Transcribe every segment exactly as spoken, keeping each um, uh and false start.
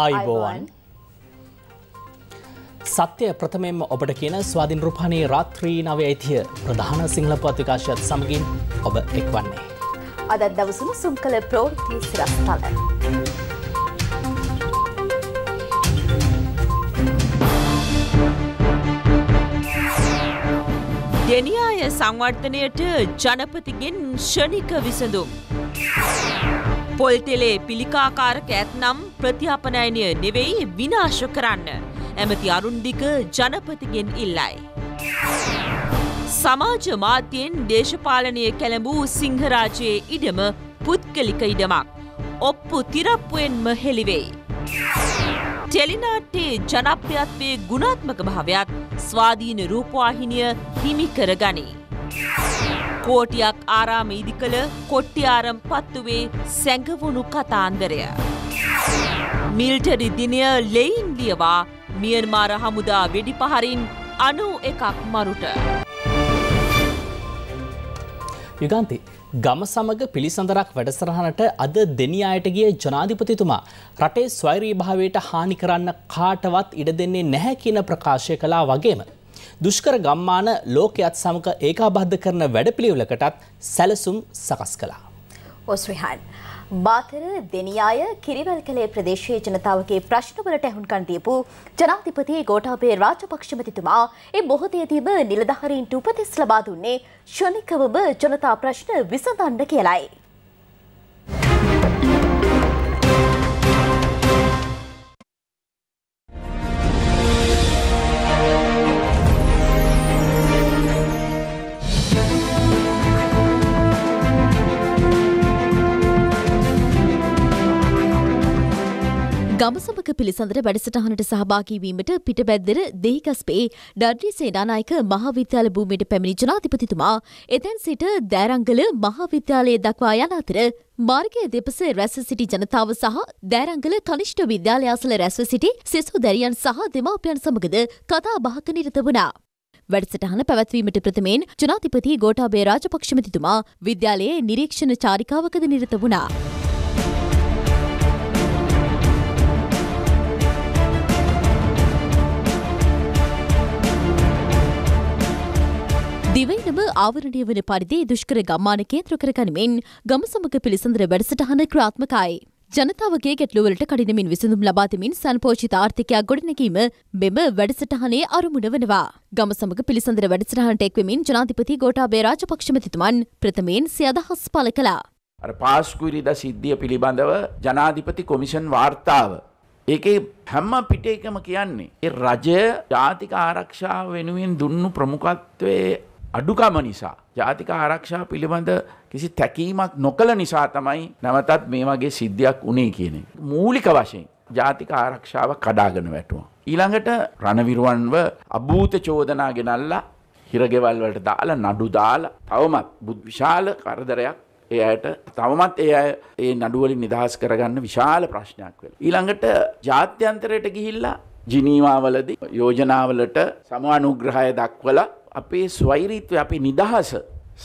ආයුබෝවන් සත්‍ය ප්‍රථමයෙන්ම ඔබට කියන ස්වාධීන රූපවාහිනී රාත්‍රී නවයේ ප්‍රධාන සිංහල පුවත් විකාශයත් සමගින් ඔබ එක්වන්නේ අද දවසම සුම්කල ප්‍රවෘත්ති සිරස්තල දෙනියාය සංවර්ධනයට ජනපතිගෙන් ශනික විසඳුම් පොල්තෙලේ පිළිකාකාරක ඇතනම් ප්‍රතිඅපනයනය නෙවෙයි විනාශ කරන්න ඇමති අරුන්දික ජනපතිගෙන් ඉල්ලයි. සමාජ මාධ්‍යයෙන් දේශපාලනය කැළඹූ සිංහරාජයේ ඉඩම පුද්ගලික ඉඩමක්. ඔප්පු තිරප්පුවෙන්ම හෙළිවෙයි. ටෙලිනාට්‍යයේ ජනප්‍රියත්වයේ ගුණාත්මක භාවයක් ස්වාධීන රූපවාහිනිය හිමි කරගනී. කෝටියක් ආරාම ඉදිකළ කොට්ටිආරම් පත්තුවේ සැඟවුණු කතාන්දරය. මිල්ටරි දිනය ලෙයින් ලියවා මියන්මාර හමුදා වෙඩිපහරින් අනු එකක් මරුට. යුගන්ති ගම සමග පිළිසඳරක් වැඩසටහනට අද දෙනියායට ගිය ජනාධිපතිතුමා රටේ ස්වෛරීභාවයට හානි කරන්න කාටවත් ඉඩ දෙන්නේ නැහැ කියන ප්‍රකාශය කළා වගේම දුෂ්කර ගම්මාන ලෝකයේත් සමග ඒකාබද්ධ කරන වැඩපිළිවෙලකටත් සැලසුම් සකස් කළා. ඔස්රිහාන් බාතර දෙනියාය කිරිවැල්කලේ ප්‍රදේශයේ ජනතාවගේ ප්‍රශ්නවලට ඇහුම්කන් දීපු ජනාධිපති ගෝඨාභය රාජපක්ෂ මැතිතුමා ඒ මොහොතේදීම නිලධාරීන්ට උපදෙස් ලබා දුන්නේ ශනිකවම ජනතා ප්‍රශ්න විසඳන්න කියලයි. ගමසමක පිළිසඳර වැඩසටහනට සහභාගීවීමට පිටබැද්දර දෙහිගස්පේ ඩඩ්ලි සේනානායක මහාවිද්‍යාල භූමියට පැමිණි ජනාධිපතිතුමා එතැන් සිට දෑරංගල මහාවිද්‍යාලයේ දක්වා යන අතර මාර්ගයේ දෙපසේ රැස්ව සිටි ජනතාව සහ දෑරංගල කනිෂ්ඨ විද්‍යාලයාසල රැස්ව සිටි සිසු දැරියන් සහ දෙමාපියන් සමගද කතා බහක නිරත වුණා. වැඩසටහන පැවැත්වීමට ප්‍රථමයෙන් ජනාධිපති ගෝඨාභය රාජපක්ෂ මැතිතුමා විද්‍යාලයේ නිරීක්ෂණ චාරිකාවකද නිරත වුණා. දිවයිනම ආවරණය වන පරිදි දුෂ්කර ගම්මාන කේන්ද්‍ර කරගනිමින් ගම සමග පිළිසඳර වැඩසටහන ක්‍රියාත්මකයි. ජනතාවගේ ගැටලුවලට කඩිනමින් විසඳුම් ලබා දෙමින් සංපෝෂිත ආර්ථිකයක් ගොඩනැගීම මෙම වැඩසටහනේ අරමුණ වනවා. ගම සමග පිළිසඳර වැඩසටහනට එක්වෙමින් ජනාධිපති ගෝඨාභය රාජපක්ෂ මැතිතුමන් ප්‍රථමයෙන් සිය අදහස් පළ කළා. අර පාස්කුයිරිදා සිද්ධිය පිළිබඳව ජනාධිපති කොමිෂන් වාර්තාව ඒකේ හැම පිටේකම කියන්නේ ඒ රජය ජාතික ආරක්ෂාව වෙනුවෙන් දුන්නු ප්‍රමුඛත්වයේ අඩුකම නිසා ජාතික ආරක්ෂා පිළිබඳ කිසි තැකීමක් නොකළ නිසා තමයි නැවතත් මේ වගේ සිද්ධියක් වුණේ කියන එක. මූලික වශයෙන් ජාතික ආරක්ෂාව කඩාගෙන වැටුණා. ඊළඟට රණවිරුවන්ව අභූත චෝදනා ගෙනල්ලා හිරගෙවල් වලට දාලා නඩු දාලා තවමත් විශාල කරදරයක් ඒ අයට තවමත් ඒ අය ඒ නඩු වලින් නිදහස් කරගන්න විශාල ප්‍රශ්නයක් වෙලා. ඊළඟට ජාත්‍යන්තරයට ගිහිල්ලා ජිනීවාවලදී යෝජනාවලට සමානුග්‍රහය දක්වලා අපේ ස්වෛරීත්වය අපි නිදහස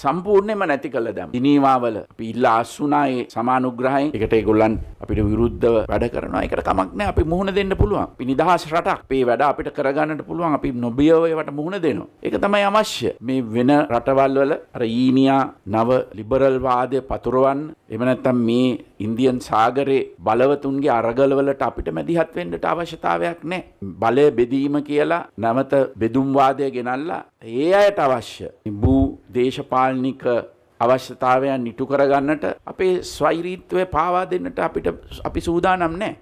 සම්පූර්ණයෙන්ම නැති කළ දැම්. දිනීවාවල අපි ඉල්ලා අස්සුනායේ සමානුග්‍රහයෙන් එකට ඒගොල්ලන් අපිට විරුද්ධව වැඩ කරනවා. ඒකට කමක් නැහැ. අපි මුහුණ දෙන්න පුළුවන්. අපි නිදහස් රටක්. අපේ වැඩ අපිට කරගන්නට පුළුවන්. අපි නොබියව ඒවට මුහුණ දෙනවා. ඒක තමයි අවශ්‍ය. මේ වෙන රටවල් වල අර ඊනියා නව ලිබරල් වාදය පතුරවන්න. එහෙම නැත්නම් මේ ඉන්දියන් සාගරයේ බලවතුන්ගේ අරගලවලට අපිට මැදිහත් වෙන්නට අවශ්‍යතාවයක් නැහැ. බලය බෙදීම කියලා නැවත බෙදුම් වාදය ගෙනල්ලා ඒ අයට අවශ්‍ය භූ දේශපාලනික අවශ්‍යතාවයන් නිටු කරගන්නට අපේ ස්වෛරීත්වය පාවා දෙන්නට අපිට අපි සූදානම් නැහැ.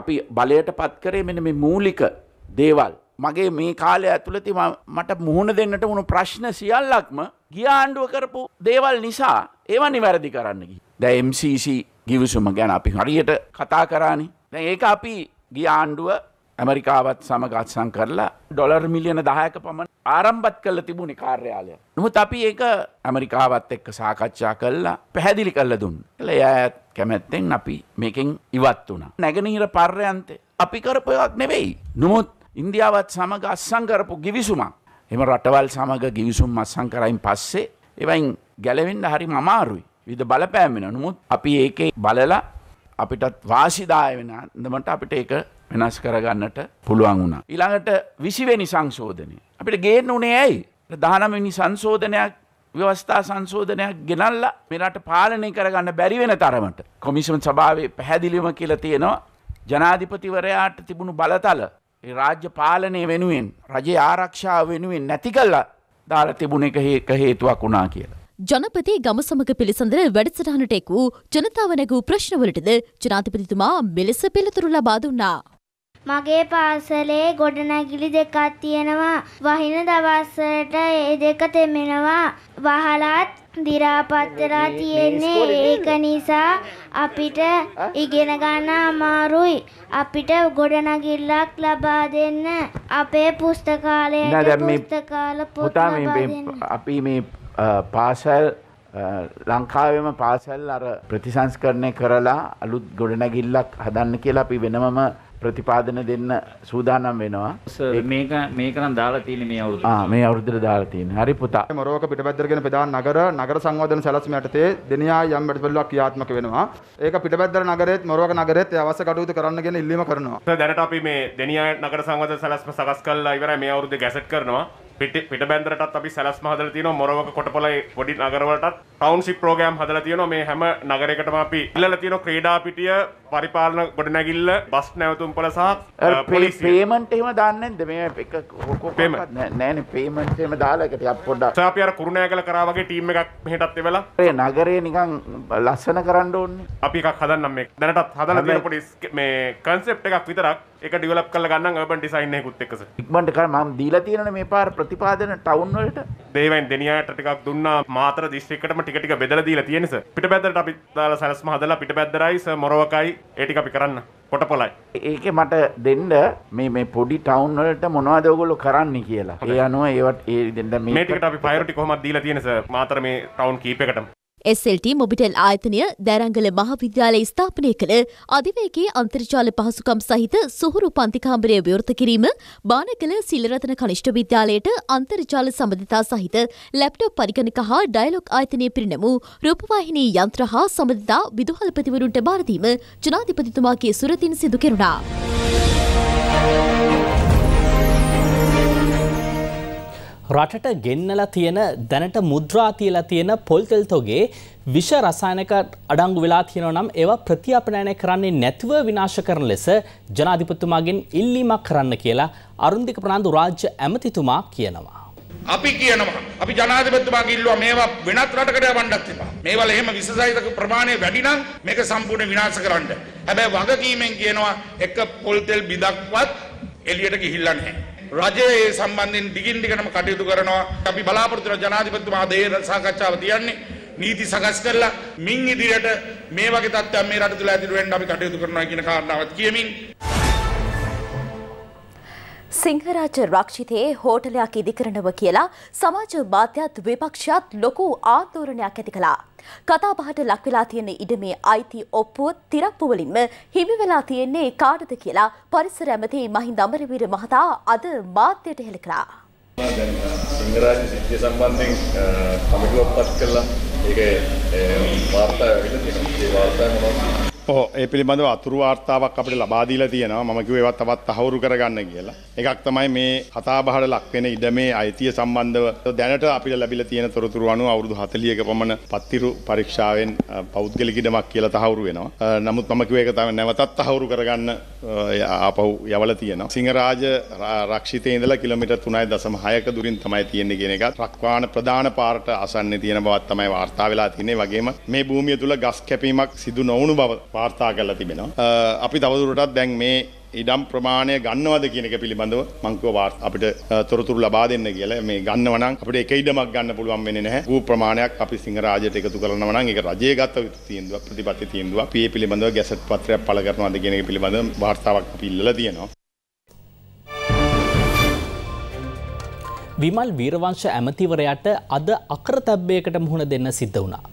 අපි බලයට පත් කරේ මෙන්න මේ මූලික දේවල්. මගේ මේ කාලය ඇතුළතදී මට මුහුණ දෙන්නට වුණු ප්‍රශ්න සියල්ලක්ම ගිය ආණ්ඩුව කරපු දේවල් නිසා ඒවා නිවැරදි කරන්න ගිහින්. දැන් එම් සී සී ගිවිසුම ගැන අපි හරියට කතා කරානේ. දැන් ඒක අපි ගිය ආණ්ඩුව ඇමරිකාවත් සමග අත්සන් කරලා ඩොලර් මිලියන දහයක පමණ ආරම්භත් කරලා තිබුණේ කාර්යාලය. නමුත් අපි ඒක ඇමරිකාවත් එක්ක සාකච්ඡා කරලා පැහැදිලි කරලා දුන්නා. ඒ අයත් කැමැත්තෙන් අපි මේකෙන් ඉවත් වුණා. නැගෙනහිර පර්යන්තේ අපි කරපුවක් නෙවෙයි. නමුත් ඉන්දියාවත් සමග අත්සන් කරපු ගිවිසුමක්. එහෙම රටවල් සමග ගිවිසුම් අත්සන් කරයින් පස්සේ ඒවෙන් ගැලවෙන්න හරිම අමාරුයි. විද බලපෑම් වෙනවා. නමුත් අපි ඒකේ බලලා අපිටත් වාසිදාය වෙන අන්දමට අපිට ඒක වෙනස් කරගන්නට පුළුවන් වුණා. ඊළඟට විසි වෙනි සංශෝධනය. අපිට ගේන්න උනේ ඇයි? දහනව වෙනි සංශෝධනයක් ව්‍යවස්ථා සංශෝධනයක් ගෙනල්ලා මේ රට පාලනය කරගන්න බැරි වෙන තරමට කොමිෂන් සභාවේ පැහැදිලිවම කියලා තියෙනවා ජනාධිපතිවරයාට තිබුණු බලතල ඒ රාජ්‍ය පාලනය වෙනුවෙන් රජයේ ආරක්ෂාව වෙනුවෙන් නැති කළා දාලා තිබුණ එක හේතුවක් වුණා කියලා. ජනපති ගම සමග පිළිසඳර වැඩසටහනට එක් වූ ජනතාව නැගූ ප්‍රශ්නවලටද ජනාධිපතිතුමා මෙලෙස පිළිතුරු ලබා දුන්නා. මගේ පාසලේ ගොඩනැගිලි දෙකක් තියෙනවා. වහින දවස්වලට ඒ දෙක තෙමෙනවා. වහලත් දි รา පත් වෙලා තියෙන්නේ. ඒක නිසා අපිට ඉගෙන ගන්න අමාරුයි. අපිට ගොඩනැගිල්ලක් ලබා දෙන්න අපේ පුස්තකාලයට පුස්තකාල පොත ලබා දෙන්න. අපි මේ පාසල් ලංකාවේම පාසල් අර ප්‍රතිසංස්කරණය කරලා අලුත් ගොඩනැගිල්ලක් හදන්න කියලා අපි වෙනමම ප්‍රතිපාදන දෙන්න සූදානම් වෙනවා. මේක මේක නම් දාලා තියෙන්නේ මේ අවුරුද්ද. ආ මේ අවුරුද්දට දාලා තියෙන්නේ. හරි පුතා. මොරෝක පිටපැද්දරගෙන ප්‍රධාන නගර නගර සංවර්ධන සැලැස්ම යටතේ දෙනියා යම් වැඩපිළිවෙළක් ක්‍රියාත්මක වෙනවා. ඒක පිටපැද්දර නගරයේත් මොරෝක නගරයේත් ඒ අවශ්‍ය කටයුතු කරන්න ගැන ඉල්ලීම කරනවා. දැනට අපි මේ දෙනියා නගර සංවර්ධන සැලැස්ම සකස් කළා ඉවරයි මේ අවුරුද්දේ ගැසට් කරනවා. පිටබැන්දරටත් අපි සැලැස්ම හදලා තියෙනවා මොරවක කොටපළේ පොඩි නගරවලටත් ටවුන්ෂිප් ප්‍රෝග්‍රෑම් හදලා තියෙනවා මේ හැම නගරයකටම අපි ඉල්ලලා තියෙනවා ක්‍රීඩා පිටිය පරිපාලන ගොඩනැගිල්ල බස් නැවතුම්පළ සහ පොලිස් පේමන්ට් එහෙම දාන්නේ නැද්ද මේ එක කොහොමවත් නෑනේ පේමන්ට් එහෙම දාලා එකට අපි පොඩ්ඩක් අපි අර කුරුණෑගල කරා වගේ ටීම් එකක් මෙහෙටත් එවලා ඒ නගරේ නිකන් ලස්සන කරන්න ඕනේ අපි එකක් හදන්නම් මේක දැනටත් හදලා තියෙන පොඩි මේ concept එකක් විතරක් ඒක develop කරලා ගන්නම් urban design එකකුත් එක්ක සර් ඉක්මනට කර මම දීලා තියෙනනේ මේ පාර ප්‍රතිපාදන ටවුන් වලට දෙවෙන් දෙනියාට ටිකක් දුන්නා මාතර දිස්ත්‍රික්කයටම ටික ටික බෙදලා දීලා තියෙන සර් පිටපැද්දරට අපි දාලා සැලැස්ම හදලා පිටපැද්දරයි සර් මොරවකයි ඒ ටික අපි කරන්න කොටපොළයි ඒකේ මට දෙන්න මේ මේ පොඩි ටවුන් වලට මොනවද ඔයගොල්ලෝ කරන්නේ කියලා ඒ අනුව ඒවට ඒ දෙන්න මේ මේ ටිකට අපි ප්‍රයොරිටි කොහොමද දීලා තියෙන සර් මාතර මේ ටවුන් කීප එකටම S L T මොබිටෙල් ආයතනය දැරංගල මහවිද්‍යාලය ස්ථාපනය කළ අධිවේගේ අන්තර්ජාල පහසුකම් සහිත සොහොරු පන්ති කාමරය විවෘත කිරීම බානකල සිල්රතන කනිෂ්ඨ විද්‍යාලයට අන්තර්ජාල සම්බන්ධතා සහිත ලැප්ටොප් පරිගණක හා ඩයලොග් ආයතනය පිරිනමු රූපවාහිනී යන්ත්‍ර හා සම්බන්ධතා විදුහල්පතිවරුන්ට බාර දීම ජනාධිපතිතුමාගේ සුරතින් සිදු කෙරුණා. රටට ගෙන්නලා තියෙන දැනට මුද්‍රා තියලා තියෙන පොල්තෙල් තොගේ විෂ රසායනික අඩංගු වෙලා තියෙනවා නම් ඒවා ප්‍රතිඅපනයනය කරන්නේ නැතුව විනාශ කරන ලෙස ජනාධිපතිතුමාගෙන් ඉල්ලීමක් කරන්න කියලා අරුන්දික ප්‍රනාන්දු රාජ්‍ය ඇමතිතුමා කියනවා. අපි කියනවා අපි ජනාධිපතිතුමාගෙන් ඉල්ලුවා මේවා වෙනත් රටකට යවන්නත් එපා. මේවල එහෙම විෂසායනික ප්‍රමාණය වැඩි නම් මේක සම්පූර්ණ විනාශ කරන්න. හැබැයි වගකීමෙන් කියනවා එක පොල්තෙල් බිඳක්වත් එළියට ගිහිල්ලා නැහැ. රජයේ සම්බන්ධයෙන් දිගින් දිගටම කටයුතු කරනවා. අපි බලාපොරොත්තු වෙන ජනාධිපතිතුමා දේශ සාකච්ඡාව තියන්නේ නීති සකස් කරලා මින් ඉදිරියට මේ වගේ තත්ත්වයන් මේ රට තුළ ඇතිවෙ වෙන්න අපි කටයුතු කරනවා කියන කාරණාවත් කියමින් සිංහරාජ රක්ෂිතයේ හෝටලයක් ඉදිකරනවා කියලා සමාජ මාධ්‍යත් විපක්ෂයත් ලොකු ආන්දෝලනයක් ඇති කළා. කතාබහට ලක් වෙලා තියෙන ඉඩමේ අයිති ඔප්පුව තිරප්පු වලින්ම හිමි වෙලා තියෙන්නේ කාටද කියලා පරිසර ඇමති මහින්ද අමරවීර මහතා අද මාධ්‍යයට හෙළ කළා. සිංහරාජ සිද්ධිය සම්බන්ධයෙන් කමිටුවක් පත් කළා. ඒකේ වාර්තා විදිහට වාර්තා කරනවා. ඔව් ඒ පිළිබඳව අතුරු වාර්තාවක් අපිට ලබා දීලා තියෙනවා. මම කිව්වේ ඒවත් තවත් තහවුරු කරගන්න කියලා. එකක් තමයි මේ කතාබහට ලක් වෙන ඉඩමේ අයිතිය සම්බන්ධව දැනට අපිට ලැබිලා තියෙන තොරතුරු අනුව අවුරුදු හතළිහක පමණ පත්තිරු පරීක්ෂාවෙන් පෞද්ගලික ඉඩමක් කියලා තහවුරු වෙනවා. නමුත් මම කිව්වේ ඒක තමයි නැවතත් තහවුරු කරගන්න ආපහු යවලා තියෙනවා. සිංහරාජ රක්ෂිතේ ඉඳලා කිලෝමීටර් තුනයි දශම හයක දුරින් තමයි තියෙන්නේ කියන එකත් රක්වාන ප්‍රධාන පාරට ආසන්නේ තියෙන බවත් තමයි වාර්තා වෙලා තියෙන්නේ. වගේම මේ භූමිය තුල ගස් කැපීමක් සිදු නොවුණු බව වාර්තා කරලා තිබෙනවා. අපි තවදුරටත් දැන් මේ ඉඩම් ප්‍රමාණය ගන්නවද කියන එක පිළිබඳව මම කිව්වා අපිට තොරතුරු ලබා දෙන්න කියලා. මේ ගන්නව නම් අපිට එක ඉඩමක් ගන්න පුළුවන් වෙන්නේ නැහැ. ඌ ප්‍රමාණයක් අපි සිංහරාජයට එකතු කරනවා නම් ඒක රජයේ ගත යුතු තීන්දුවක් ප්‍රතිපත්ති තීන්දුවක්. අපි මේ පිළිබඳව ගැසට් පත්‍රයක් පළ කරනවාද කියන එක පිළිබඳව වාර්තාවක් අපි ඉල්ලලා තියෙනවා. විමල් වීරවංශ ඇමතිවරයාට අද අකරතැබ්බයකට මුහුණ දෙන්න සිද්ධ වුණා.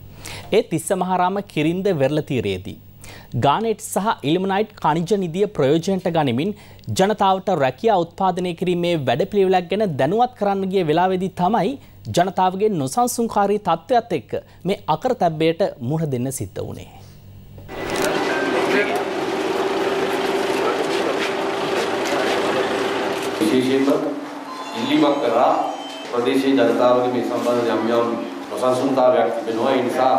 ඒ තිස්ස මහරාම කිරින්ද වෙරළ තීරයේදී ගානෙට් සහ ඉලිමනයිට් කණිජ නිදිය ප්‍රයෝජනට ගනිමින් ජනතාවට රැකියා උත්පාදනය කිරීමේ වැඩපිළිවෙලක් ගැන දැනුවත් කරන්න ගිය වෙලාවේදී තමයි ජනතාවගේ නොසන්සුන්කාරී තත්ත්වයත් එක්ක මේ අකරතැබ්බයට මුහුණ දෙන්න සිද්ධ වුණේ. विशेषतः दिल्ली में करा प्रदेश जनता में संबंध जम्यम प्रशासनता व्यक्त बिनोय इंसा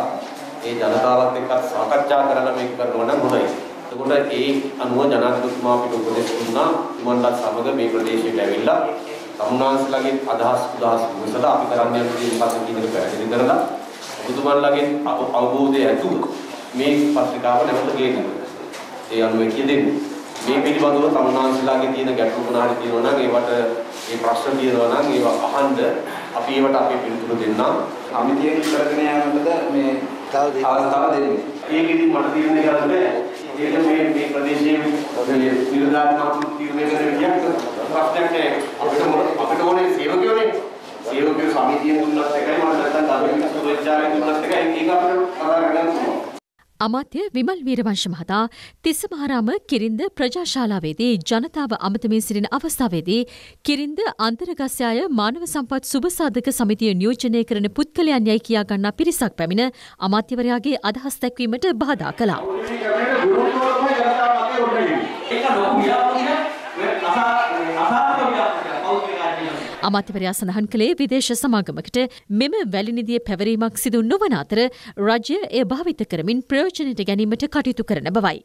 ये जनता वाले का साक्षात्कार करना में कर रोना होना है तो उनका एक अनुमान जनादेश माप इतने सुनना मंडल सामग्री में प्रदेश लेवल ला तमुनांस लगे आधास उधास मुसला आप इधर आने वाले इंसान की तरफ ऐसे इधर ला बुधवार लगे आवृत्ति है तू मैं पत्रकार ने मतलब ये ये अनुमान किए दिन मैं भी बातों तमुनांस लगे तीन गैटों को नारी तीनों ना ये बात ये प्रश्न तीनों ना ये अहंद आप ये बात आप ये बिल्कुल देना आमिर ये करके यहाँ मतलब मैं ताल देंगे एक दिन मर्द तीरने का तो है ये तो मैं मैं प्रदेश में निर्धार नाम तीरने का निर्णय करता राष्ट्रीय के अपने तो अपने तो वो ने सेवा क्यों ने सेवा क्यों स्वामी तीन तुम लगते कहीं मार लगता ताबे में सुबह जाए तुम लगते कहीं एक आपने पता करना අමාත්‍ය විමල් වීරවංශ මහතා තිස්සමහාරාම කිරින්ද ප්‍රජාශාලාවේදී ජනතාව අමතමින් සිටින අවස්ථාවේදී කිරින්ද අන්තර්ගස්යාය මානව සම්පත් සුබසාධක සමිතිය නියෝජනය කරන පුද්ගලයන් යයි කියා ගන්නා පිරිසක් පැමිණ අමාත්‍යවරයාගේ අදහස් දැක්වීමට බාධා කළා. අමාත්‍යවරයා සඳහන් කළේ විදේශ සමාගමකට මෙම වැලිනිදිය පැවරීමක් සිදු නොවන අතර රජය එය භාවිත කරමින් ප්‍රයෝජනයට ගැනීමට කටයුතු කරන බවයි.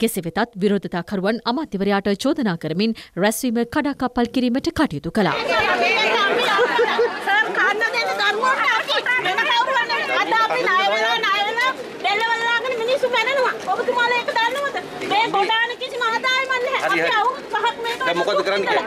කෙසේ වෙතත් විරෝධතාකරුවන් අමාත්‍යවරයාට චෝදනා කරමින් රැස්වීම කඩාකප්පල් කිරීමට කටයුතු කළා. මොකද කරන්නේ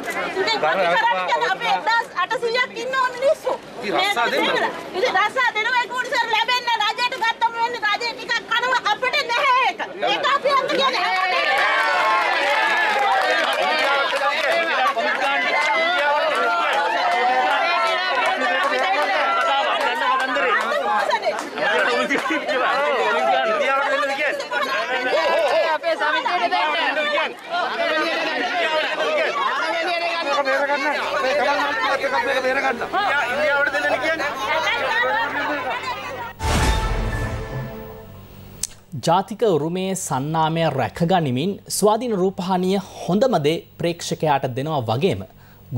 ජාතික උරුමයේ සන්නාමය රැකගනිමින් ස්වාධීන රූපවාහිනිය හොඳම දේ ප්‍රේක්ෂකයාට දෙනවා වගේම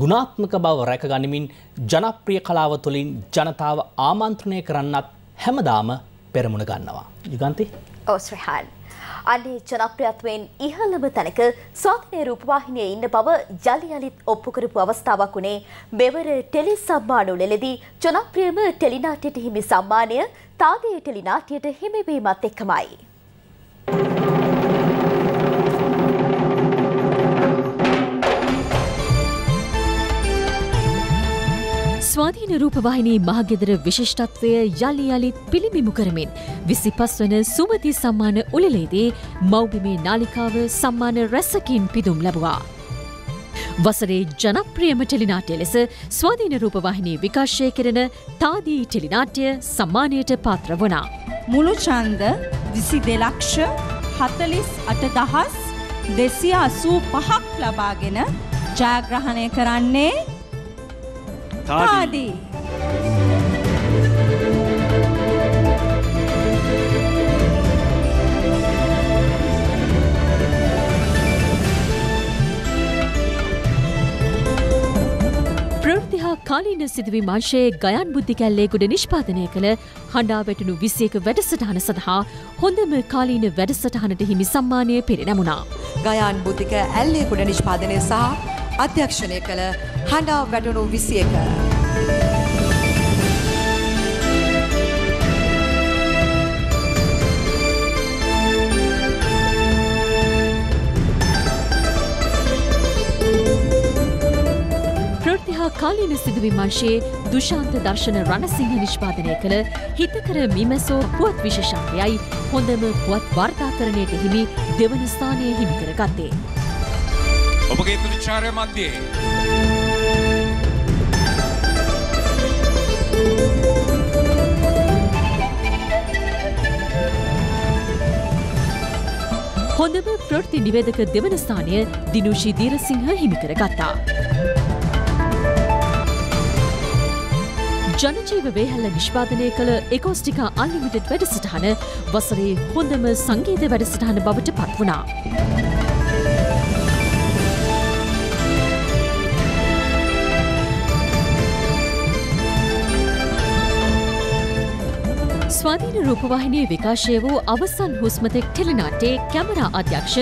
ගුණාත්මක බව රැකගනිමින් ජනප්‍රිය කලාව තුළින් ජනතාව ආමන්ත්‍රණය කරන්නත් හැමදාම පෙරමුණ ගන්නවා. යුගන්ති ඔව් ශ්‍රීහාන් අනේ ජනප්‍රියත්වයෙන් ඉහළම තැනක ස්වාධීන රූපවාහිනියේ ඉන්න බව යලි යලිත් ඔප්පු කරපු අවස්ථාවක් උනේ මෙවර ටෙලි සම්මානවලදී ජනප්‍රියම ටෙලි නාට්‍යයට හිමි සම්මානය තාගේ ටෙලි නාට්‍යයට හිමි වීමත් එක්කමයි. ස්වාධීන රූපවාහිනී මහගෙදර විශිෂ්ටත්වය යලි යලිත් පිළිබිඹු කරමින් විසිපස් වන සුමති සම්මාන උළෙලේදී මව්බිමේ නාලිකාව සම්මාන රැසකින් පිදුම් ලැබුවා. වසරේ ජනප්‍රියම ටෙලිනාට්‍ය ලෙස ස්වාධීන රූපවාහිනී විකාශය කරන තාදී ටෙලිනාට්‍ය සම්මානයට පාත්‍ර වුණා. මුළු ඡන්ද විසිදෙ ලක්ෂ හතලිස් අට දහස් දෙසිය අසූ පහක් ලබාගෙන ජයග්‍රහණය කරන්නේ Tadi. ප්‍රවෘත්ති හා කාලීන සිදුවීම් අංශයේ ගයන් බුද්ධි කැල්ලේ ගොඩ නිෂ්පාදනය කළ හඬා වැටුණු විසි එක වැඩසටහන සඳහා හොඳම කාලීන වැඩසටහනට හිමි සම්මානය පෙරනැමුණා. ගයන් බුද්ධික ඇල්ලේ ගොඩ නිෂ්පාදනය සහ අධ්‍යක්ෂණය කළ හඬා වැටුණු විසි එක. ප්‍රවෘත්ති හා කාලීන සිදුවීම් අංශයේ දුෂාන්ත දර්ශන රණසිංහ නිෂ්පාදනය කළ හිතකර මිමසෝ පුවත් විශේෂාංගයයි හොඳම පුවත් වාර්තාකරණයට හිමි දෙවන ස්ථානය හිමි කරගත්තේ. ඔබගේ දුචාරය මැදේ හොඳම ප්‍රවෘත්ති නිවේදක දෙවන ස්ථානය දිනුෂී දීරසිංහ හිමි කරගත්තා. ජනජීව වේහැල්ල නිෂ්පාදනය කළ එකෝස්ටිකා අන්ලිමිටඩ් වැඩසටහන වසරේ හොඳම සංගීත වැඩසටහන බවට පත් වුණා. ස්වාධීන රූපවාහිනියේ විකාශය වූ අවසන් හුස්මතෙක් ටෙලිනාට්‍යයේ කැමරා අධ්‍යක්ෂ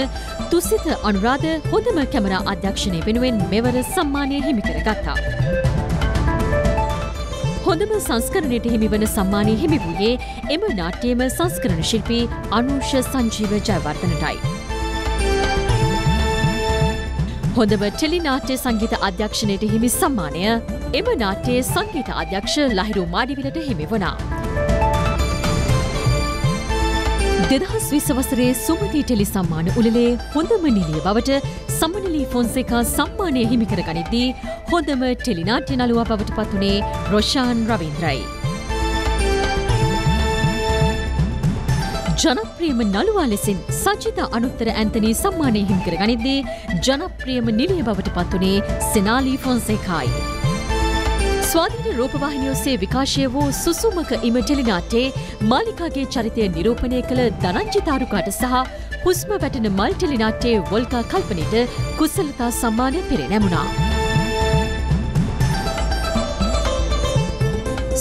තුසිත අනුරාධ හොඳම කැමරා අධ්‍යක්ෂණය වෙනුවෙන් මෙවර සම්මානය හිමි කරගත්තා. හොඳම සංස්කරණයට හිමි වන සම්මානය හිමි වූයේ එම නාට්‍යයේම සංස්කරණ ශිල්පී අනුෂ සංජීව ජයවර්ධනටයි. හොඳම ටෙලිනාට්‍ය සංගීත අධ්‍යක්ෂණයට හිමි සම්මානය එම නාට්‍යයේ සංගීත අධ්‍යක්ෂ ලහිරු මාඩිවිලට හිමි වුණා. දෙදහස් විස්ස වසරේ සුමති ටෙලි සම්මාන උළෙලේ හොඳම නිළිය බවට සමනලී ෆොන්සේකා සම්මානය හිමි කරගනිද්දී හොඳම ටෙලිනාට්‍ය නළුවා බවට පත් වුණේ රොෂාන් රවීන්ද්‍රයි. ජනප්‍රියම නළුවා ලෙසින් සජිතා අනුත්තර ඇන්තනී සම්මානය හිමි කරගනිද්දී ජනප්‍රියම නිළිය බවට පත් වුණේ සෙනාලී ෆොන්සේකායි. ස්වාධීන රූපවාහිනිය ඔස්සේ විකාශය වූ සුසුමක ඉම ටෙලිනාට්‍යයේ මාලිකාගේ චරිතය නිරූපණය කළ ධනංජි තාරුකාට සහ හුස්ම වැටෙන මල් ටෙලිනාට්‍යයේ වොල්කා කල්පනීට කුසලතා සම්මානය පිරිනැමුණා.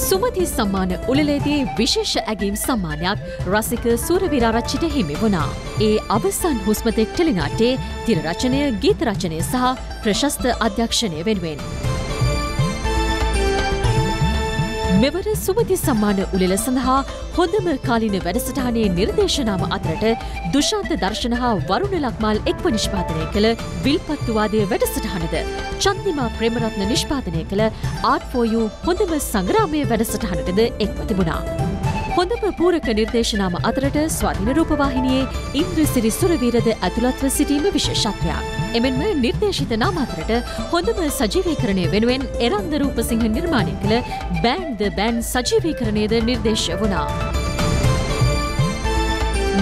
සුමති සම්මාන උළෙලේදී විශේෂ ඇගීම් සම්මානයක් රසික සූරවීරාරච්චිට හිමි වුණා. ඒ අවසන් හුස්මතෙක් ටෙලිනාට්‍යයේ තිර රචනය, ගීත රචනය සහ ප්‍රශස්ත අධ්‍යක්ෂණය වෙනුවෙන්. මෙවර සුමති සම්මාන උළෙල සඳහා හොඳම කාලීන වැඩසටහනේ නිර්දේශනාම අතරට දුෂාන්ත දර්ශන හා වරුණ ලක්මාල් එක්ව නිෂ්පාදනය කළ විල්පත්තුවාදයේ වැඩසටහනද චන්දිමා ප්‍රේමරත්න නිෂ්පාදනය කළ ආර්ට් ෆෝ යූ හොඳම සංග්‍රාමයේ වැඩසටහනටද එක්ව තිබුණා. හොඳම පූරක නිර්දේශනාම අතරට ස්වාධීන රූපවාහිනියේ ඉන්ද්‍රසිරි සුරවීරද ඇතුළත්ව සිටීම විශේෂත්වයක්. එමෙන්ම නිර්දේශිත නාම අතරට හොඳම සජීවීකරණය වෙනුවෙන් එරන්ද රූපසිංහ නිර්මාණය කළ බෑන්ඩ් ද බෑන්ඩ් සජීවීකරණයද නිර්දේශ වුණා.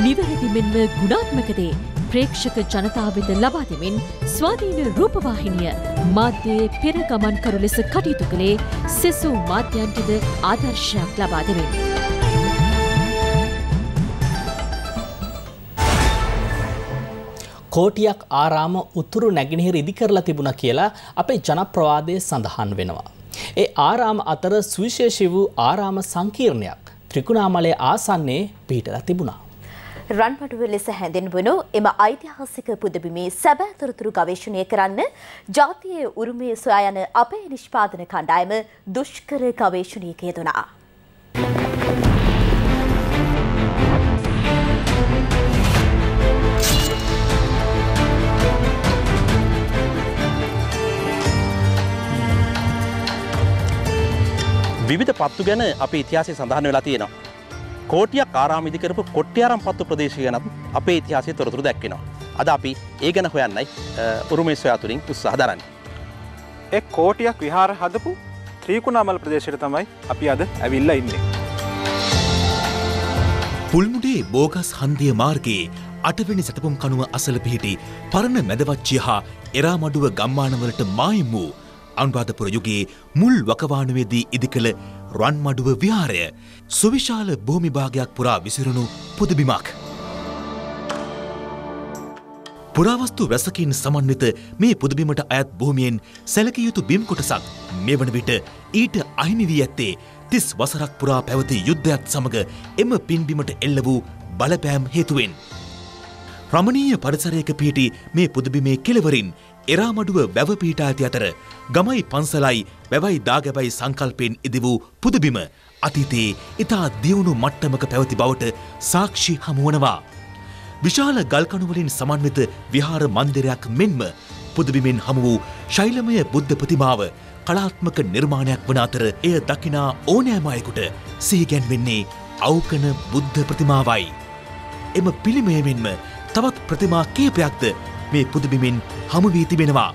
නිවැරදි මෙන්ම ගුණාත්මක දේ ප්‍රේක්ෂක ජනතාව වෙත ලබා දෙමින් ස්වාධීන රූපවාහිනිය මාධ්‍යයේ පෙර ගමන්කරු ලෙස කටයුතු කළේ සෙසු මාධ්‍යන්ටද ආදර්ශයක් ලබා දෙමින්. කෝටියක් ආරාම උතුරු නැගෙනහිර ඉදි කරලා තිබුණා කියලා අපේ ජනප්‍රවාදයේ සඳහන් වෙනවා. ඒ ආරාම අතර සුවිශේෂී වූ ආරාම සංකීර්ණයක් ත්‍රිකුණාමලයේ ආසන්නයේ පිහිටලා තිබුණා. රන්පටුව ලෙස හැඳින්වුණු එම ඓතිහාසික පුදබිමේ සැබෑ තොරතුරු ගවේෂණය කරන්න ජාතියේ උරුමය සොයා යන අපේ නිෂ්පාදන කණ්ඩායම දුෂ්කර ගවේෂණයක යෙදුණා. විවිධ පත්තු ගැන අපේ ඉතිහාසයේ සඳහන් වෙලා තියෙනවා. කෝටියක් ආරාම ඉදි කරපු කොට්ටිආරම් පත්තු ප්‍රදේශය ගැන අපේ ඉතිහාසයේ තොරතුරු දැක්වෙනවා. අද අපි ඒ ගැන හොයන්නයි උරුමය සොයා තුලින් උත්සාහ දරන්නේ. ඒ කෝටියක් විහාර හදපු ත්‍රිකුණාමල ප්‍රදේශයට තමයි අපි අද ඇවිල්ලා ඉන්නේ. පුල්මුඩේ බෝගස් හන්දිය මාර්ගයේ අටවෙනි සැතපුම් කණුව අසල පිහිටි පරණ මැදවච්චිය හා එරාමඩුව ගම්මානවලට මායිම් වූ අනුරාධපුර යුගයේ මුල් වකවානුවේදී ඉදිකළ රන්මඩුව විහාරය සුවිශාල භූමි භාගයක් පුරා විසිරුණු පුදබිමක්. පුරාවස්තු වැසකින් සමන්විත මේ පුදබිමට අයත් භූමියෙන් සැලකිය යුතු බිම් කොටසක් මේ වන විට ඊට අහිමි වී ඇත්තේ තිස් වසරක් පුරා පැවති යුද්ධයත් සමග එම පින්බිමට එල්ල වූ බලපෑම් හේතුවෙන්. රමණීය පරිසරයක පිහිටි මේ පුදබිමේ කෙළවරින් එරාමඩුව වැව පිහිටා ඇති අතර ගමයි පන්සලයි වැවයි දාගැබයි සංකල්පයෙන් ඉදි වූ පුදබිම අතීතයේ ඉතා දියුණු මට්ටමක පැවති බවට සාක්ෂි හමුවනවා. විශාල ගල්කණු වලින් සමන්විත විහාර මන්දිරයක් මෙන්ම පුදබිමෙන් හමු වූ ශෛලමය බුද්ධ ප්‍රතිමාව කලාත්මක නිර්මාණයක් වන අතර එය දකිනා ඕනෑම අයෙකුට සිහිගැන්වෙන්නේ අවුකන බුද්ධ ප්‍රතිමාවයි. එම පිළිමය මෙන්ම තවත් ප්‍රතිමා කීපයක්ද මේ පුදබිමෙන් හමු වී තිබෙනවා.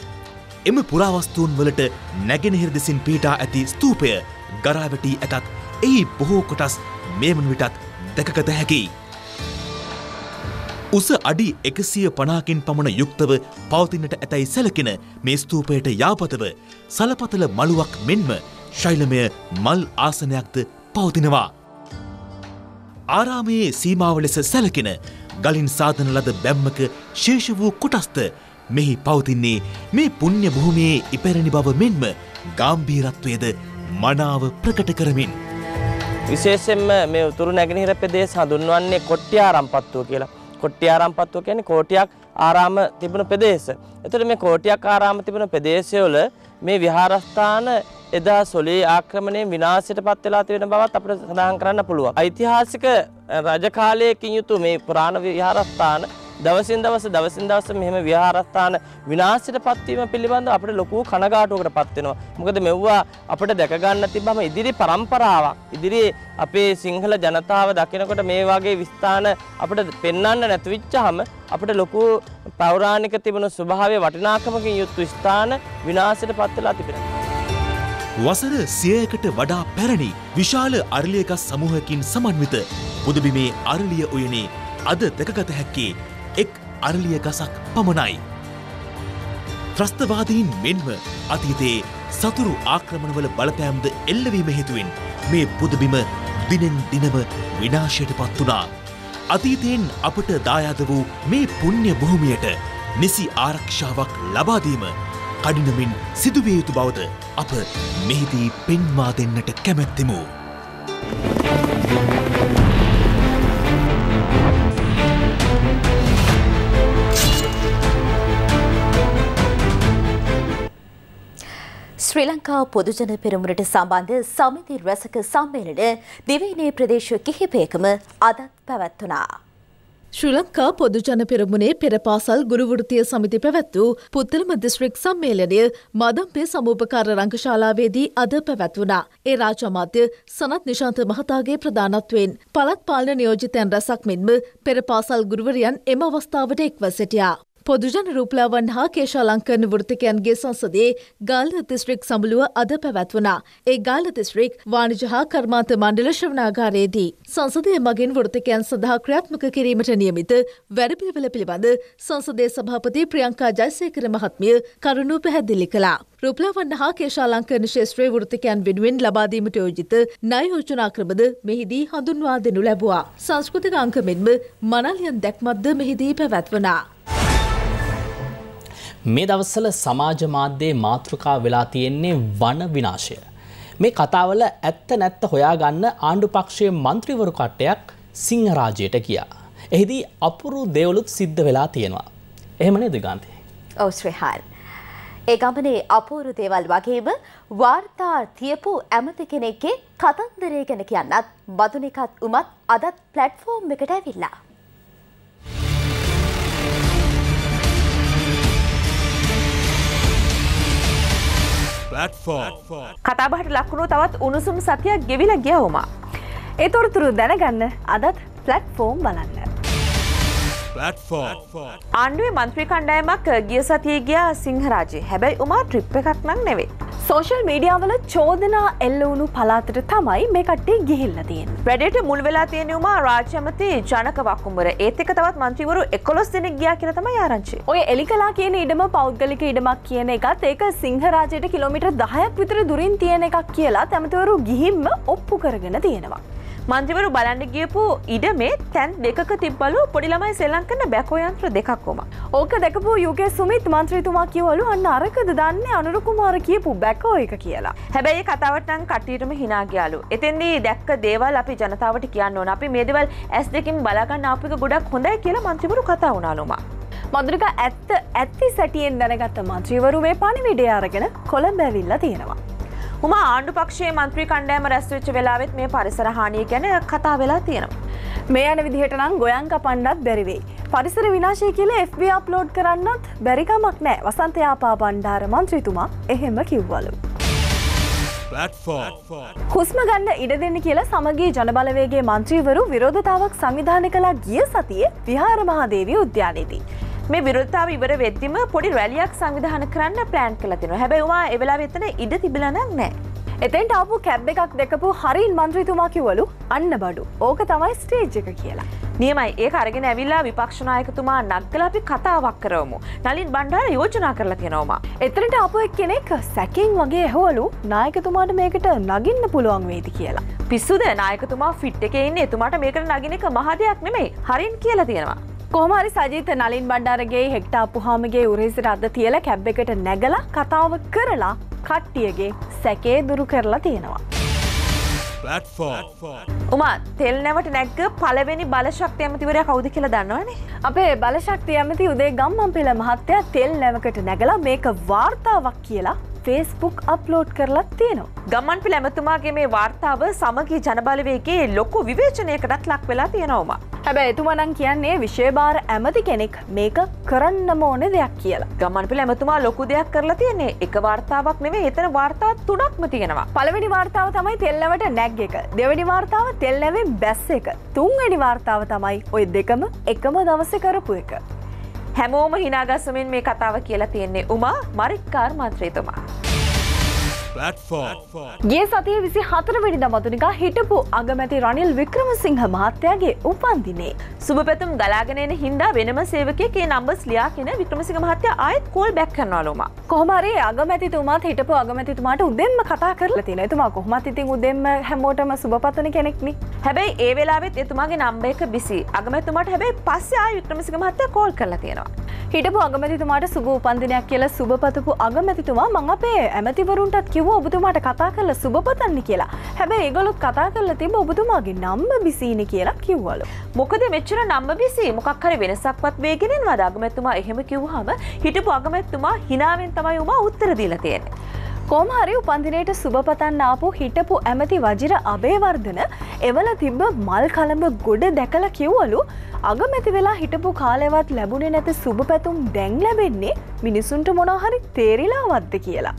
එම පුරාවස්තුන් වලට නැගෙනහිර දෙසින් පිහිටා ඇති ස්තූපය ගරා වැටී ඇතත් එහි බොහෝ කොටස් මේ වන විටත් දැකගත හැකියි. උස අඩි එකසිය පනහකින් පමණ යුක්තව පවතිනට ඇතැයි සැලකෙන මේ ස්තූපයට යාපතව සලපතල මළුවක් මෙන්ම ශෛලමය මල් ආසනයක්ද පවතිනවා. ආරාමයේ සීමාව ලෙස සැලකෙන ගලින් සාධන ලද බැම්මක ශේෂ වූ කොටස්ත මෙහි පවතින්නේ මේ පුණ්‍ය භූමියේ ඉපැරණි බව මෙන්ම ගාම්භීරත්වයේද මනාව ප්‍රකට කරමින්. විශේෂයෙන්ම මේ උතුරු නැගෙනහිර ප්‍රදේශ හඳුන්වන්නේ කොට්ටිආරාම්පත්තුව කියලා. කොට්ටිආරාම්පත්තුව කියන්නේ කෝටියක් ආරාම තිබුණු ප්‍රදේශ. එතකොට මේ කෝටියක් ආරාම තිබුණු ප්‍රදේශවල මේ විහාරස්ථාන එදා සොලේ ආක්‍රමණයෙන් විනාශයටපත් වෙලා තියෙන බවත් අපිට සඳහන් කරන්න පුළුවන්. ඓතිහාසික රජ කාලයේකින් යුතු මේ පුරාණ විහාරස්ථාන දවසින් දවස දවසින් දවස මෙහෙම විහාරස්ථාන විනාශයටපත් වීම පිළිබඳව අපිට ලොකු කනගාටුවකටපත් වෙනවා. මොකද මෙවුවා අපිට දැක ගන්න තිබ්බම ඉදිරි પરම්පරාවක් ඉදිරි අපේ සිංහල ජනතාව දකිනකොට මේ වගේ විස්ථාන අපිට පෙන්වන්න නැති වෙච්චාම අපිට ලොකු පෞරාණික තිබුණු ස්වභාවයේ වටිනාකමකින් යුත් ස්ථාන විනාශයටපත් වෙලා තිබෙනවා. වසර සියයකට වඩා පැරණි විශාල අරලියගස් සමූහකින් සමන්විත පුදුබිමේ අරලිය උයනේ අද දැකගත හැක්කේ එක් අරලිය ගසක් පමණයි. ත්‍රස්තවාදීන් මෙන්ම අතීතයේ සතුරු ආක්‍රමණවල බලපෑම්ද එල්ලවීම හේතුවෙන් මේ පුදබිම දිනෙන් දිනම විනාශයට පත් වුණා. අතීතයෙන් අපට දායාද වූ මේ පුණ්‍ය භූමියට නිසි ආරක්ෂාවක් ලබා දීම කඩිනමින් සිදුවිය යුතු බවද අප මෙහිදී පෙන්වා දෙන්නට කැමැත්තෙමු. ශ්‍රී ලංකාව පොදුජන පෙරමුණට සම්බන්ධ සමිති රැසක සම්මේලන දිවයිනේ ප්‍රදේශ කිහිපයකම අදත් පැවැත්වුණා. ශ්‍රී ලංකා පොදුජන පෙරමුණේ පෙරපාසල් ගුරු වෘත්තීය සමිති පැවැත් වූ පුත්තලම දිස්ත්‍රික් සම්මේලනය මාදම්පේ සමූපකාර රංගශාලාවේදී අද පැවැත්වුණා. ඒ රාජ්‍යමාත්‍ය සනත් නිශාන්ත මහතාගේ ප්‍රධානත්වයෙන් පළාත් පාලන නියෝජිතයන් රැසක් මෙන්ම පෙරපාසල් ගුරුවරයන් එම අවස්ථාවට එක්ව සිටියා. පොදුජන රූපලාවන් හා කේශාලංකරණ වෘත්තිකයන්ගේ සංසදයේ ගාල්ල දිස්ත්‍රික් සමුළුව අද පැවැත්වුණා. ඒ ගාල්ල දිස්ත්‍රික් වාණිජ හා කර්මාන්ත මණ්ඩල ශ්‍රවණාගාරයේදී සංසදය මගින් වෘත්තිකයන් සඳහා ක්‍රියාත්මක කිරීමට නියමිත වැඩපිළිවෙළ පිළිබඳ සංසදයේ සභාපති ප්‍රියංකා ජයසේකර මහත්මිය කරුණු පැහැදිලි කළා. රූපලාවන් හා කේශාලංකරණ ශාස්ත්‍රයේ වෘත්තිකයන් වෙනුවෙන් ලබා දීමට යෝජිත ණය යෝජනා ක්‍රමද මෙහිදී හඳුන්වා දෙනු ලැබුවා. සංස්කෘතික අංක මෙන්ම මනාලියන් දැක්මක්ද මෙහිදී පැවැත්වුණා. මේ දවස්වල සමාජ මාධ්‍යයේ මාතෘකා වෙලා තියෙන්නේ වන විනාශය. මේ කතාවල ඇත්ත නැත්ත හොයාගන්න ආණ්ඩුපක්ෂයේ മന്ത്രിවරු කට්ටයක් සිංහරාජයට කියා. එහිදී අපුරු දේවලුත් සිද්ධ වෙලා තියෙනවා. එහෙම නේද ගාන්ති? ඔව් ශ්‍රීහාල්. ඒ ගමනේ අපුරු දේවල් වගේම වාර්තා තියපු ඇමති කෙනෙක්ගේ කතන්දරය ගැන කියන්නත් බදුනිකත් උමත් අදත් ප්ලැට්ෆෝම් එකට ඇවිල්ලා. කතාබහට ලක්ුණු තවත් උණුසුම් සතියක් ගෙවිල ගියවම. ඒ තොරතුරු දැනගන්න අදත් ප්ලැට්ෆෝම් බලන්න. ආණ්ඩුවේ මන්ත්‍රී කණ්ඩායමක් ගිය සතියේ ගියා සිංහරාජේ. හැබැයි උමා ට්‍රිප් එකක් නම් නෙවෙයි. සෝෂල් මීඩියාවල චෝදනා එල්ල වුණු පළාතට තමයි මේ කට්ටිය ගිහිල්ලා තියෙන්නේ. වැඩේට මුල් වෙලා තියෙන උමා රාජ්‍ය ඇමති ජනක වකුඹර. ඒත් එක තවත් මන්ත්‍රීවරු එකොළොස් දෙනෙක් ගියා කියලා තමයි ආරංචි. ඔය එලිකලා කියන ඉඩම පෞද්ගලික ඉඩමක් කියන එකත් ඒක සිංහරාජයට කිලෝමීටර් දහයක් විතර දුරින් තියෙන එකක් කියලා ඇමතිවරු ගිහින්ම ඔප්පු කරගෙන තියෙනවා. මන්ත්‍රීවරු බලන්න ගියපු ඉඩමේ තැන් දෙකක තිබ්බලු පොඩි ළමයි සෙල්ලම් කරන බැකෝ යන්ත්‍ර දෙකක් වම. ඕක දැකපු යුගේ සුමිත් මන්ත්‍රීතුමා කියවලු අන්න අරකද දන්නේ අනුර කුමාර කියපු බැකෝ එක කියලා. හැබැයි ඒ කතාවට නම් කට්ටියටම hina ගියාලු. එතෙන්දී දැක්ක දේවල් අපි ජනතාවට කියන්න ඕන. අපි මේ දේවල් ඇස් දෙකකින් බලා ගන්න ආපු එක ගොඩක් හොඳයි කියලා මන්ත්‍රීවරු කතා වුණාලුම. මදුරික ඇත්ත ඇති සැටියෙන් දැනගත්ත මන්ත්‍රීවරු මේ පණිවිඩය අරගෙන කොළඹ ඇවිල්ලා තියෙනවා. උමා ආණ්ඩුපක්ෂයේ මන්ත්‍රී කණ්ඩායම රැස් වෙච්ච වෙලාවෙත් මේ පරිසර හානිය ගැන කතා වෙලා තියෙනවා. මේ යන විදිහට නම් ගොයන් කපන්නත් බැරි වෙයි. පරිසර විනාශය කියලා එෆ් බී අප්ලෝඩ් කරන්නත් බැරි කමක් නැහැ. වසන්ත යාපා බණ්ඩාර මන්ත්‍රීතුමා එහෙම කිව්වලු. හුස්ම ගන්න ඉඩ දෙන්න කියලා සමගිය ජනබලවේගයේ මන්ත්‍රීවරු විරෝධතාවක් සංවිධානය කළා ගිය සතියේ විහාර මහදේවිය උද්‍යානයේදී. මේ විරෝධතාව ඉවර වෙද්දිම පොඩි රැලියක් සංවිධානය කරන්න ප්ලෑන් කරලා තිනවා. හැබැයි උමා ඒ වෙලාවෙ එතන ඉඩ තිබිලා නැහැ. එතෙන්ට ආපු කැබ් එකක් දැකපු හරින් മന്ത്രിතුමා කිව්වලු අන්න බඩු. ඕක තමයි ස්ටේජ් එක කියලා. නියමයි. ඒක අරගෙන ඇවිල්ලා විපක්ෂ නායකතුමා නක්කලා අපි කතාවක් කරවමු. නලින් බණ්ඩාර යෝජනා කරලා තිනවා උමා. එතනට ආපු එක්කෙනෙක් සැකින් වගේ ඇහුවලු නායකතුමාට මේකට නගින්න පුළුවන් වේද කියලා. පිස්සුද නායකතුමා ෆිට් එකේ ඉන්නේ. එතුමාට මේකට නගින එක මහ දෙයක් නෙමෙයි. හරින් කියලා තිනවා. කොහොමහරි සජිත නලින් බණ්ඩාරගේ හෙක්ට අපුහාමගේ උරහිසට අද තියලා කැබ් එකට නැගලා කතාව කරලා කට්ටියගේ සැකේ දුරු කරලා තියෙනවා. platform. Uma, tell never Tanaka, Palaveni Balashakti Amativa Kaudikila Danone. Ape Balashakti Amati, Ude Gamma Pilla Mahatia, tell never Tanagala, make a Varta Vakila. Facebook upload කරලා තියෙනවා. ගම්මන්පිල ඇමතුමාගේ මේ වාර්තාව සමගි ජනබලවේගයේ ලොකු විවේචනයකටත් ලක් වෙලා තියෙනවා. හැබැයි එතුමා නම් කියන්නේ විශේෂභාර ඇමති කෙනෙක් මේක කරන්නම ඕනේ දෙයක් කියලා. ගම්මන්පිල ඇමතුමා ලොකු දෙයක් කරලා තියෙන්නේ. එක වාර්තාවක් නෙවෙයි, එතන වාර්තා තුනක්ම තියෙනවා. පළවෙනි වාර්තාව තමයි තෙල්ලවට නැග් එක. දෙවෙනි වාර්තාව තෙල්ලවේ බැස් එක. තුන්වෙනි වාර්තාව තමයි ওই දෙකම එකම දවසේ කරපු එක. හැමෝම හිනාගස්සමින් මේ කතාව කියලා තියන්නේ උමා මරික්කාර් මන්ත්‍රීතුමා. ගිය සතියේ විසිහතර වෙනිදා මතුනිකා හිටපු අගමැති රනිල් වික්‍රමසිංහ මහත්තයාගේ උපන්දිනේ. සුබපැතුම් ගලාගෙන එන හින්දා වෙනම සේවකයෙක් ඒ නම්බර්ස් ලියාගෙන වික්‍රමසිංහ මහත්තයා ආයෙත් කෝල් බෑක් කරනවලු උමා. කොහොම හරි අගමැතිතුමාත් හිටපු අගමැතිතුමාට උදෙන්ම කතා කරලා තියෙනවා. එතුමා කොහොමත් ඉතින් උදෙන්ම හැමෝටම සුබපතන කෙනෙක් නේ. හැබැයි ඒ වෙලාවෙත් එතුමාගේ නම්බර් එක බිසි. අගමැතිතුමාට හැබැයි පස්සේ ආයෙ වික්‍රමසිංහ මහත්තයා කෝල් කරලා තියෙනවා. හිටපු අගමැතිතුමාට සුබ උපන්දිනයක් කියලා සුබපතපු අගමැතිතුමා මම අපේ ඇමතිවරුන්ටත් කිව්වා ඔබතුමාට කතා කරලා සුබපතන්න කියලා. හැබැයි ඒගොල්ලෝ කතා කරලා තිබ්බ ඔබතුමාගේ නම්බර් බිසිනේ කියලා කිව්වලු. මොකද මෙච්චර නම්බර් බිසි මොකක් හරි වෙනසක්වත් වෙගෙන නේද අගමැතිතුමා එහෙම කිව්වහම හිටපු අගමැතිතුමා හිනාවෙන් තමයි උමා උත්තර දීලා තියෙන්නේ. කොහොමහරි උපන්දිනේට සුබපතන්න ආපු හිටපු ඇමති වජිර අබේවර්ධන එවල තිබ්බ මල් කලඹ ගොඩ දැකලා කිව්වලු අගමැති වෙලා හිටපු කාලෙවත් ලැබුණේ නැති සුබපැතුම් දැන් ලැබෙන්නේ මිනිසුන්ට මොනවා හරි තේරිලාවත්ද කියලා.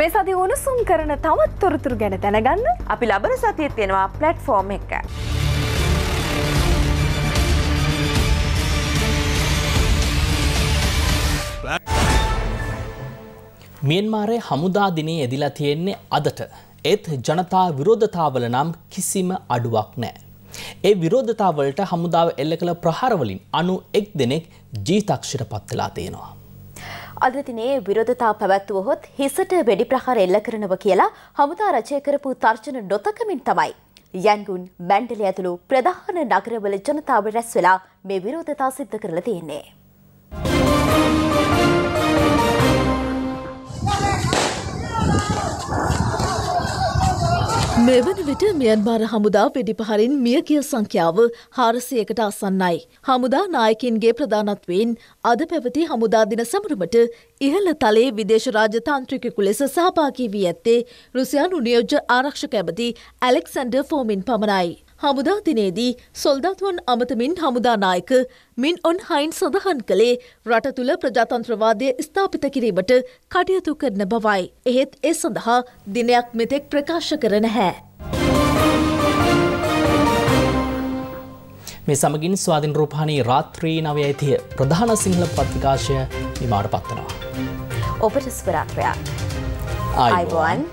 මේ සතිය උණුසුම් කරන තවත් තොරතුරු ගැන දැනගන්න අපි ලබන සතියේ තියෙනවා platform එක. මියන්මාරයේ හමුදා දිනේ එදිලා තියෙන්නේ අදට. ඒත් ජනතා විරෝධතාවල නම් කිසිම අඩුවක් නැහැ. ඒ විරෝධතාවලට හමුදාව එල්ල කළ ප්‍රහාර වලින් අනූ එක් දෙනෙක් ජීවිතාක්ෂිරපත් වෙලා තියෙනවා. අද දිනේ විරෝධතාව පැවැත්වුවොත් හිසට වෙඩි ප්‍රහාර එල්ල කරනවා කියලා හමුදා රචය කරපු තර්ජන නොතකමින් තමයි යන්ගුන් මැන්ඩලේ ඇතුළු ප්‍රධාන නගරවල ජනතාව රැස් වෙලා මේ විරෝධතාව සිද්ධ කරලා තියෙන්නේ. මෙවන විට මියන්මාර හමුදා වෙඩිපහරින් මියගිය සංඛ්‍යාව හාරසියකට ආසන්නයි. හමුදා නායකින්ගේ ප්‍රධානත්වයෙන් අද පැවති හමුදා දින සමරුමට ඉහළ තලයේ විදේශ රාජතාන්ත්‍රිකයෙකු ලෙස සහභාගී වී ඇත්තේ රුසියානු නියෝජ්‍ය ආරක්ෂක ඇමති ඇලෙක්සැන්ඩර් ෆෝමින් පමණයි. හමුදා දිනේදී සොල්දාත්වන් අමතමින් හමුදා නායක මින් ඔන් හයින් සඳහන් කළේ රට තුළ ප්‍රජාතන්ත්‍රවාදය ස්ථාපිත කිරීමට කටයුතු කරන බවයි. එහෙත් ඒ සඳහා දිනයක් මෙතෙක් ප්‍රකාශ කර නැහැ. මේ සමගින් ස්වාධීන රූපවාහිනී රාත්‍රී නවය ප්‍රධාන සිංහල පත්‍රිකාශය නිමාවට පත් වෙනවා. ඔබට සුබ රාත්‍රියක්. ආයිබෝන්.